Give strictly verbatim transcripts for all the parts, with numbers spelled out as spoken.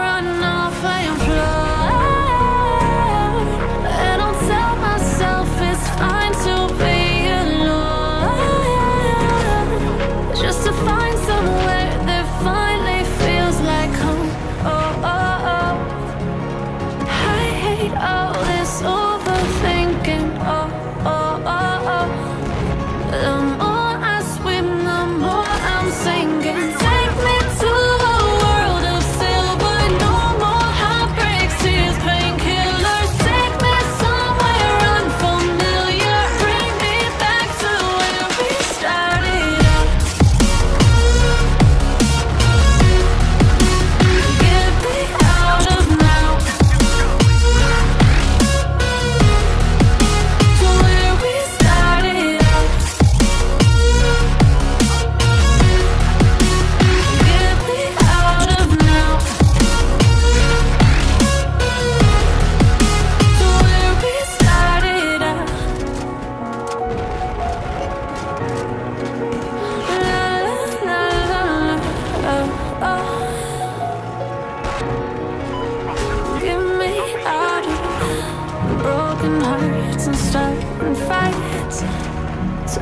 run off and fly.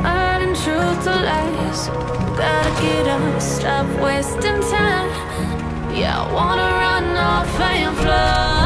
Turning truth to lies. Gotta get up, stop wasting time. Yeah, I wanna run off and fly.